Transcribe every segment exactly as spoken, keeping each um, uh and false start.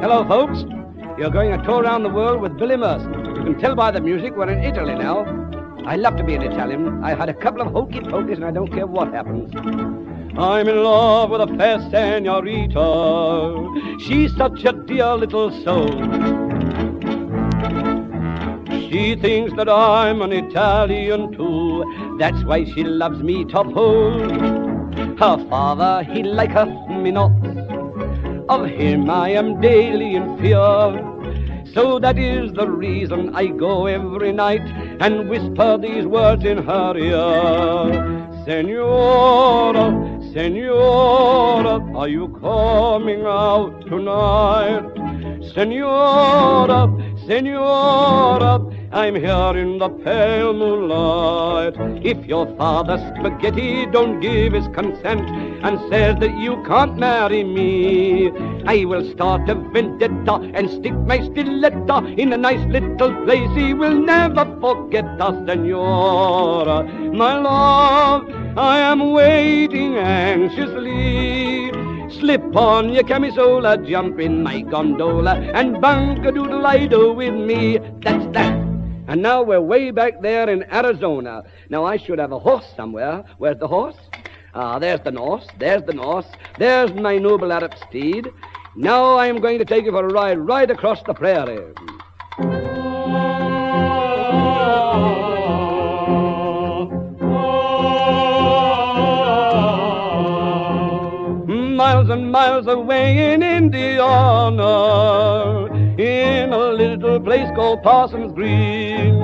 Hello, folks. You're going a tour around the world with Billy Merson. You can tell by the music we're in Italy now. I love to be an Italian. I've had a couple of hokey-pokeys and I don't care what happens. I'm in love with a fair senorita. She's such a dear little soul. She thinks that I'm an Italian too. That's why she loves me top hole. Her father, he liketh me not. Of him I am daily in fear. So that is the reason I go every night and whisper these words in her ear. Signora, Signora, are you coming out tonight? Signora, Signora, I'm here in the pale moonlight. If your father's spaghetti don't give his consent and says that you can't marry me, I will start a vendetta and stick my stiletto in a nice little place he will never forget us, Signora, my love. I am waiting anxiously. Slip on your camisola, jump in my gondola, and bunk a doodle idol with me. That's that. And now we're way back there in Arizona. Now I should have a horse somewhere. Where's the horse? Ah, there's the Norse. There's the Norse. There's my noble Arab steed. Now I am going to take you for a ride right across the prairie. Miles and miles away in Indiana, in a little place called Parsons Green.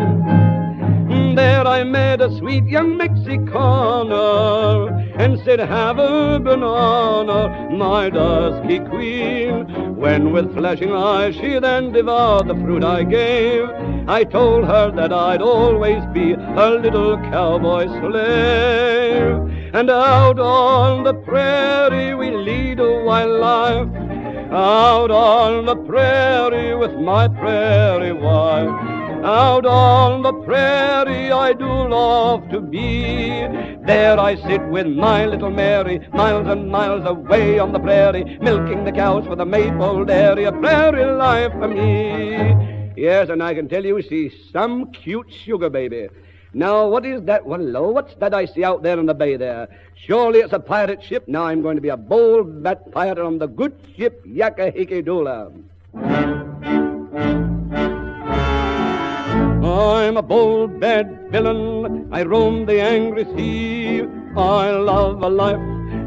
There I met a sweet young Mexicana and said, have a banana, my dusky queen. When with flashing eyes she then devoured the fruit I gave, I told her that I'd always be a little cowboy slave. And out on the prairie we lead a wild life, out on the prairie with my prairie wife. Out on the prairie I do love to be. There I sit with my little Mary, miles and miles away on the prairie, milking the cows for the Maypole dairy, a prairie life for me. Yes, and I can tell you she's some cute sugar baby. Now, what is that? Well, hello, what's that I see out there in the bay there? Surely it's a pirate ship. Now I'm going to be a bold bat pirate on the good ship Yacki Hicki Doola. I'm a bold bad villain. I roam the angry sea. I love a life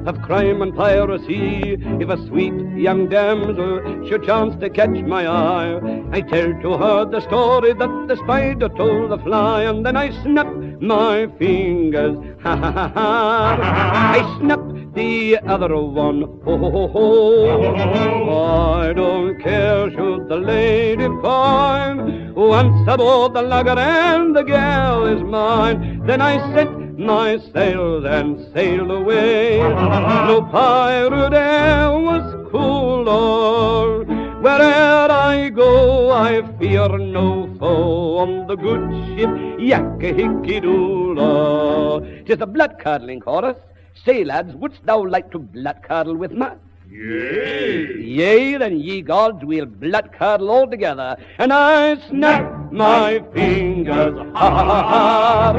of crime and piracy. If a sweet young damsel should chance to catch my eye, I tell to her the story that the spider told the fly, and then I snap my fingers, ha ha ha ha. I snap the other one, ho ho ho ho. I don't care should the lady find, once aboard the lugger and the gal is mine. Then I set my sails and sailed away. No pirate air was cooler. Where'er I go, I fear no foe on the good ship Yacki Hicki Doola. 'Tis a blood-curdling chorus. Say, lads, wouldst thou like to blood-curdle with me? Yea. Yea, then, ye gods, we'll blood-curdle all together. And I snap my fingers, ha ha ha ha.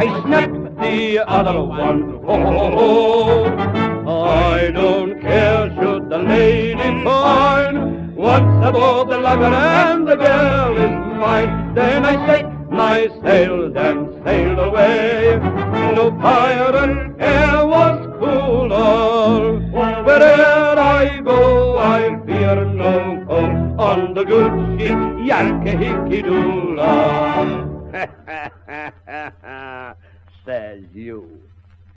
I snap the other one, ho ho ho. I don't care should the lady find, once aboard the lugger and the girl is mine. Then I set my sails and sailed away. No pirate air was cooler. Where'er I go, I fear no foe on the good ship Yacki Hicki Doola. Says you.